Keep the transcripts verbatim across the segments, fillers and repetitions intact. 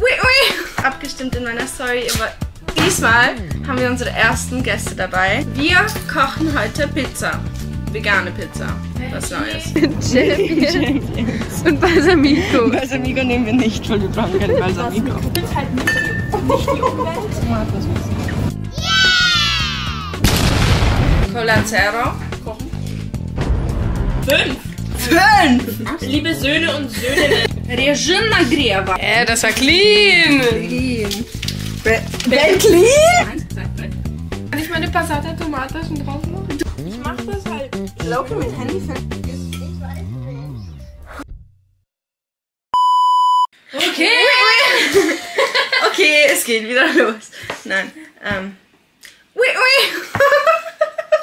Ui, ui. Abgestimmt in meiner Story, aber diesmal haben wir unsere ersten Gäste dabei. Wir kochen heute Pizza. Vegane Pizza. Was Neues. Champions und Balsamico. Balsamico nehmen wir nicht, weil wir brauchen kein Balsamico. Das ist halt nicht die Umwelt. Yeah! Colanzero. Kochen. Fünf! Fünf! Liebe Söhne und Söhne. Regina Grieva. Äh, das war clean. Clean. Be Be Be clean? Kann ich meine Passata Tomate schon drauf machen? Ich mach das halt locker mit Handy. Ich weiß nicht. Okay. Ui, ui. Okay, es geht wieder los. Nein. Ähm. Ui, ui.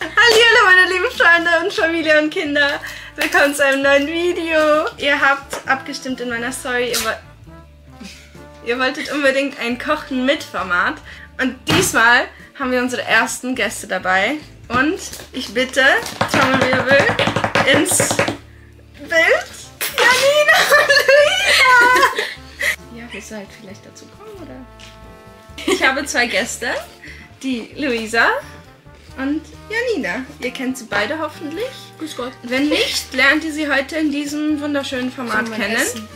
Hallihallo meine lieben Freunde und Familie und Kinder. Willkommen zu einem neuen Video. Ihr habt abgestimmt in meiner Story, ihr, wo ihr wolltet unbedingt ein Kochen mit Format. Und diesmal haben wir unsere ersten Gäste dabei. Und ich bitte, Trommelwirbel, ins Bild, Janina und Luisa. Ja, willst du halt vielleicht dazu kommen, oder? Ich habe zwei Gäste, die Luisa und Janina. Ihr kennt sie beide hoffentlich. Grüß Gott. Wenn nicht, lernt ihr sie heute in diesem wunderschönen Format kennen. Essen.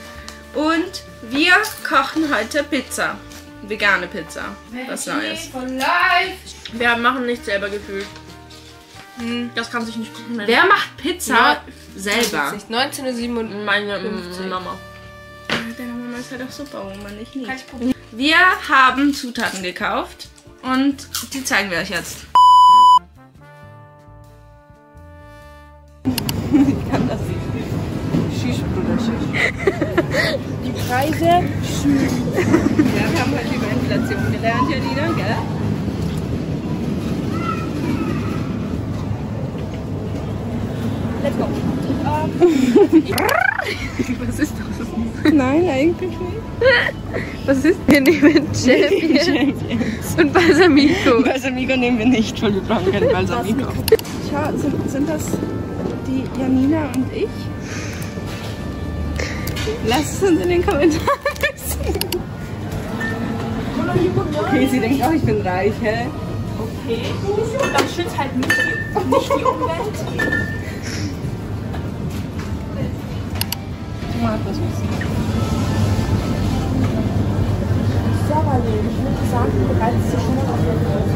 Und wir kochen heute Pizza. Vegane Pizza. Was Neues. Wir machen nichts selber gefühlt. Hm. Das kann sich nicht gut nennen. Wer macht Pizza ja, selber? neunzehn Uhr sieben und meine fünfzig. Mama. Deine Mama ist halt auch super, warum man nicht liebt. Wir haben Zutaten gekauft und die zeigen wir euch jetzt. Ich kann das nicht. Schisch, Bruder, schisch. Die Preise, schisch. Ja, wir haben halt über Inflation gelernt, Janina, gell? Let's go. Was ist das? Nein, eigentlich nicht. Was ist? Wir nehmen Champions und Balsamico. Balsamico nehmen wir nicht, weil wir brauchen kein Balsamico. Schau, sind, sind das die Janina und ich? Lasst es uns in den Kommentaren wissen. Okay, sie denkt auch, ich bin reich, hä? Okay. Und dann schützt halt nicht die, nicht die Umwelt. Tomatensauce. Sehr wahrlich. Ich würde sagen, bereits ist es schon auf jeden Fall.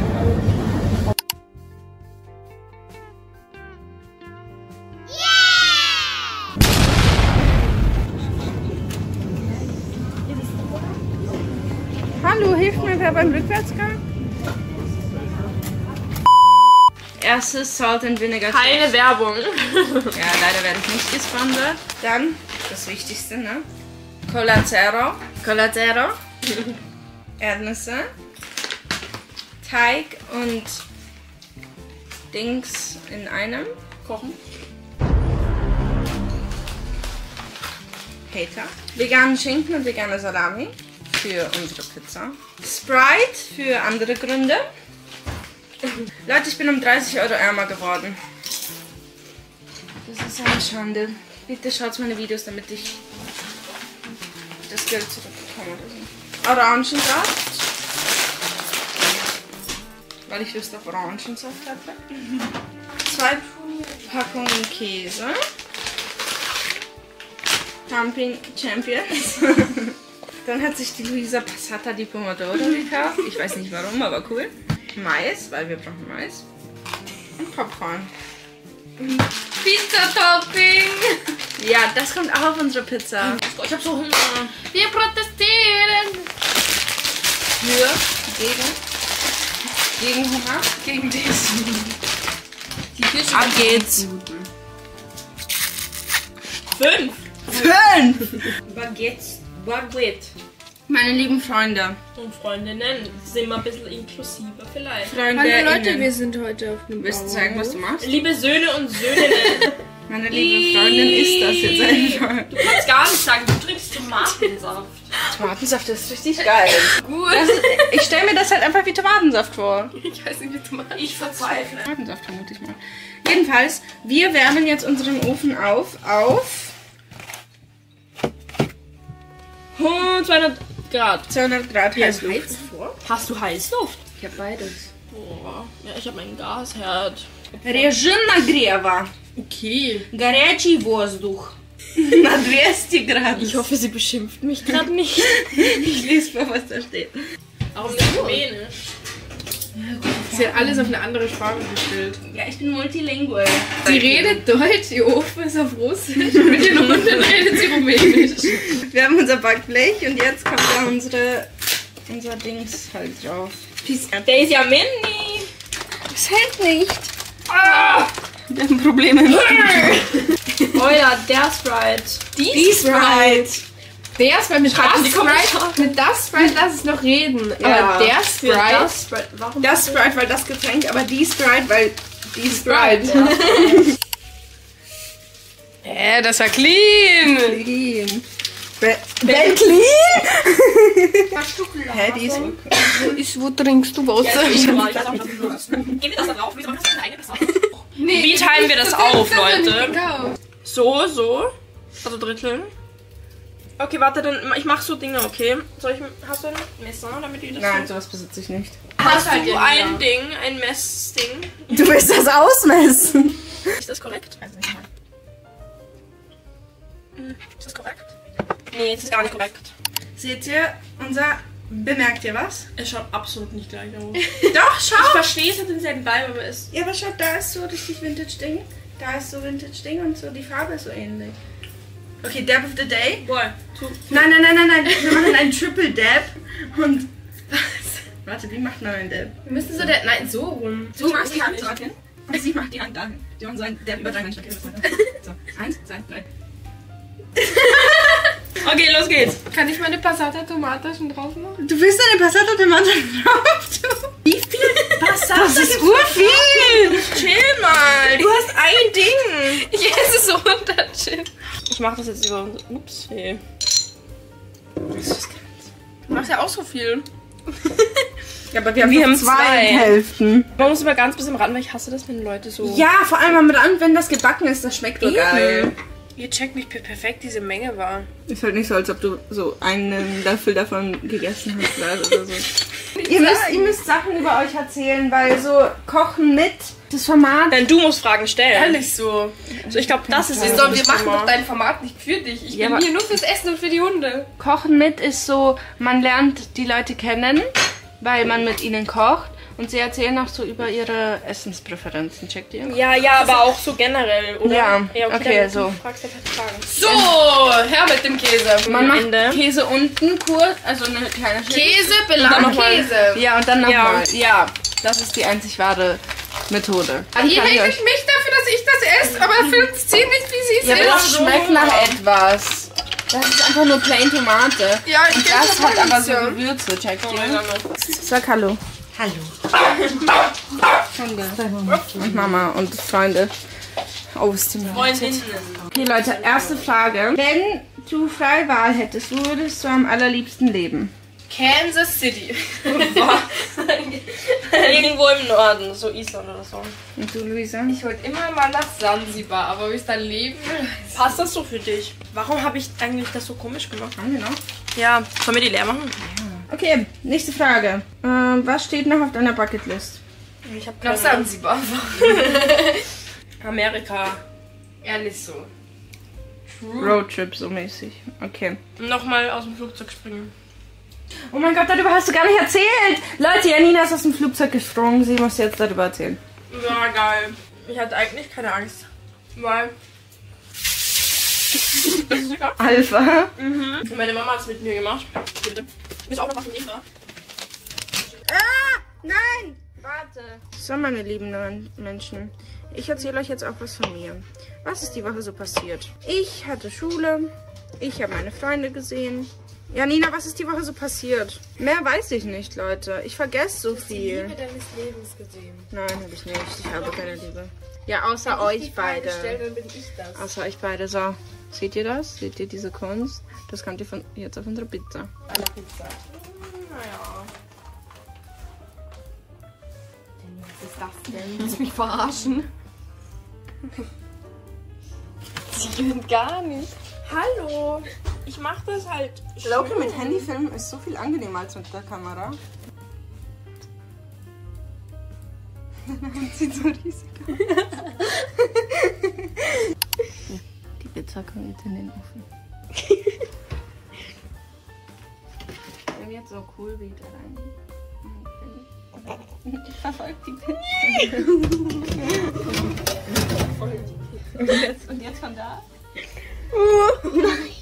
Hallo, hilf mir wer beim Rückwärtsgang? Erstes Salt and Vinegar. Keine Werbung. Ja, leider werde ich nicht gesponsert. Dann das Wichtigste, ne? Colanzero. Colanzero. Erdnüsse. Teig und Dings in einem. Kochen. Hater. Veganen Schinken und vegane Salami. Für unsere Pizza. Sprite für andere Gründe. Leute, ich bin um dreißig Euro ärmer geworden. Das ist eine Schande. Bitte schaut meine Videos, damit ich das Geld zurückbekomme. Oder so. Orangensaft. Weil ich Lust auf Orangensaft hatte. Zwei Packungen Käse. Camping Champions. Dann hat sich die Luisa Passata di Pomodoro gekauft. Ich weiß nicht warum, aber cool. Mais, weil wir brauchen Mais. Und Popcorn. Pizza-Topping! Ja, das kommt auch auf unsere Pizza. Ich hab so Hunger. Wir protestieren! Für, gegen, gegen Hunger, gegen dich. Ab geht's! Fünf! Fünf! Baguettes. Baguette. Meine lieben Freunde und Freundinnen, sind wir ein bisschen inklusiver vielleicht. Freunde, hallo Leute, innen. Wir sind heute auf dem Willst du zeigen, was du machst? Liebe Söhne und Söhninnen. Meine liebe Freundin, ist das jetzt einfach. Du kannst gar nicht sagen, du trinkst Tomatensaft. Tomatensaft ist richtig geil. Gut. Das, ich stelle mir das halt einfach wie Tomatensaft vor. Ich weiß nicht, wie Tomatensaft. Ich verzweifle. Tomatensaft vermute ich mal. Jedenfalls, wir wärmen jetzt unseren Ofen auf, auf... zweihundert zweihundert Grad. zweihundert Grad Heißluft. Heizluft. Hast du Heißluft? Ich habe beides. Boah. Ja, ich habe meinen Gasherd. Режим нагрева. Okay. Горячий воздух. Na zweihundert Grad. Ich hoffe, sie beschimpft mich gerade nicht. Ich lese mal, was da steht. Auf Spanisch. Sie hat alles auf eine andere Sprache gestellt. Ja, ich bin multilingual. Sie redet Deutsch, ihr Ofen ist auf Russisch und mit den Hunden redet sie Rumänisch. Wir haben unser Backblech und jetzt kommt da unsere, unser Dings halt drauf. Der ist ja mini. Das hält nicht. Ah! Wir haben Probleme. Oh ja, der Sprite. Die, Die Sprite. Sprite. Der Sprite mit das Sprite, mit das Sprite lass es noch reden. Ja. Aber der Sprite, ja, das Sprite, warum das Sprite, weil das Getränk, aber die Sprite, weil die Sprite. Sprite ja. Äh, das war clean. Clean. Be Be Be clean? Hä, die ist okay. Ist, wo trinkst du Wasser? Ja, ich mal, ich glaub, ich Gehen wir das da drauf? Wie teilen nee, wir, wir das auf, Leute? So, so. Also Drittel. Okay, warte, dann ich mach so Dinge, okay? Soll ich, hast du ein Messer, damit du das... Nein, sowas besitze ich nicht. Hast, hast du ein Ding, ein Messding? Du willst das ausmessen? Ist das korrekt? Weiß nicht mal. Ist das korrekt? Nee, das ist gar nicht korrekt. Seht ihr unser... Bemerkt ihr was? Es schaut absolut nicht gleich aus. Doch, schau! Ich verstehe, es hat denselben Vibe, aber es... Ja, aber schaut, da ist so richtig Vintage-Ding, da ist so Vintage-Ding und so die Farbe ist so ähnlich. Okay, Dab of the Day. Boah. Nein, nein, nein, nein, nein. Wir machen einen Triple Dab. Und. Was? Warte, wie macht man einen Dab? Wir müssen so der. Nein, so rum. So du machst die Hand dran hin. Und sie macht die Hand da hin. Die machen so einen Dab über deinen Schritt. So. Eins, zwei, drei. Okay, los geht's. Kann ich meine Passata Tomate schon drauf machen? Du willst deine Passata Tomate drauf tun? Wie viel Passata? Das ist urviel! Chill mal! Du hast ein Ding! Ich esse so unter Chill. Ich mach das jetzt über uns. Ups, hey. Du machst ja auch so viel. Ja, aber wir haben, wir haben zwei, zwei Hälften. Man muss immer ganz bisschen ran, weil ich hasse das, wenn Leute so... Ja, vor allem mit an, wenn das gebacken ist, das schmeckt doch geil. Ihr checkt nicht, wie perfekt diese Menge war. Ist halt nicht so, als ob du so einen Löffel davon gegessen hast. Oder so. ihr, müsst, ihr müsst Sachen über euch erzählen, weil so Kochen mit, das Format... Nein, du musst Fragen stellen. Ehrlich so. so ich glaube, das ist... So, wir machen doch dein Format nicht für dich. Ich ja, bin hier nur fürs Essen und für die Hunde. Kochen mit ist so, man lernt die Leute kennen, weil man mit ihnen kocht. Und sie erzählen auch so über ihre Essenspräferenzen, checkt ihr? Ja, ja, aber auch so generell, oder? Ja, ja okay, okay so. Du fragst, ich hätte Fragen. So, her mit dem Käse. Man macht Ende. Käse unten kurz, also eine kleine Schicht. Käse, Belag, Käse. Ja, und dann nochmal. Ja. ja, das ist die einzig wahre Methode. Dann Ihr regelt euch... mich dafür, dass ich das esse, aber findet sie nicht, wie sie es ja, ist. Das schmeckt nach etwas. Das ist einfach nur plain Tomate. Ja, ich und das hat aber so Gewürze, checkt ihr? So, hallo. Hallo. Und Mama und Freunde. Oh, ist die Freundin. Okay, Leute, erste Frage. Wenn du freie Wahl hättest, wo würdest du am allerliebsten leben? Kansas City. Irgendwo im Norden, so Island oder so. Und du, Luisa? Ich wollte immer mal nach Zanzibar, aber wie ich da leben will. Passt das so für dich? Warum habe ich eigentlich das so komisch gemacht? Ah, genau. Ja, sollen wir die leer machen? Ja. Okay, nächste Frage. Äh, was steht noch auf deiner Bucketlist? Ich habe gerade Zanzibar. Amerika. Ehrlich so. Roadtrip so mäßig. Okay. Nochmal aus dem Flugzeug springen. Oh mein Gott, darüber hast du gar nicht erzählt. Leute, Janina ist aus dem Flugzeug gesprungen. Sie muss jetzt darüber erzählen. Ja, geil. Ich hatte eigentlich keine Angst. Weil... Alpha. Mhm. Meine Mama hat es mit mir gemacht. Bitte. Ich muss auch noch was nehmen, ne? Ah! Nein! Warte! So, meine lieben neuen Menschen, ich erzähle euch jetzt auch was von mir. Was ist die Woche so passiert? Ich hatte Schule, ich habe meine Freunde gesehen. Janina, was ist die Woche so passiert? Mehr weiß ich nicht, Leute. Ich vergesse so viel. Ich habe die Liebe deines Lebens gesehen. Nein, habe ich nicht. Ich habe keine Liebe. Ja, außer Wenn euch beide. Stelle, dann bin ich das. Außer euch beide, so. Seht ihr das? Seht ihr diese Kunst? Das kommt ihr von jetzt auf unsere Pizza. Eine Pizza. Naja. Was ist das denn? Willst du mich verarschen? Sie sind gar nicht. Hallo. Ich mache das halt Loki mit Handyfilmen ist so viel angenehmer als mit der Kamera. Sieht so riesig aus. Die Pizza kommt jetzt in den Ofen. Wenn jetzt so cool wie da rein. Ich verfolge die Pizza. Und jetzt von da? Nein.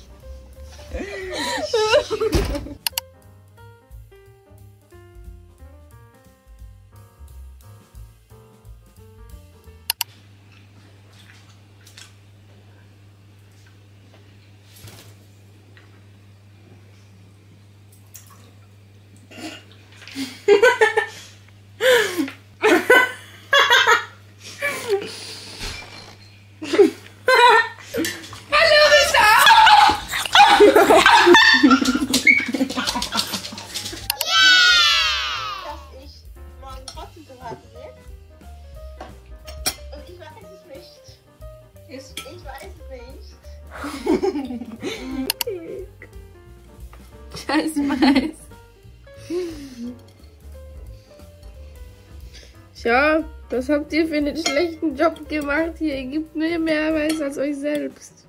Scheiß Mais. Tja, was habt ihr für einen schlechten Job gemacht hier? Ihr gebt mir mehr Arbeit als euch selbst.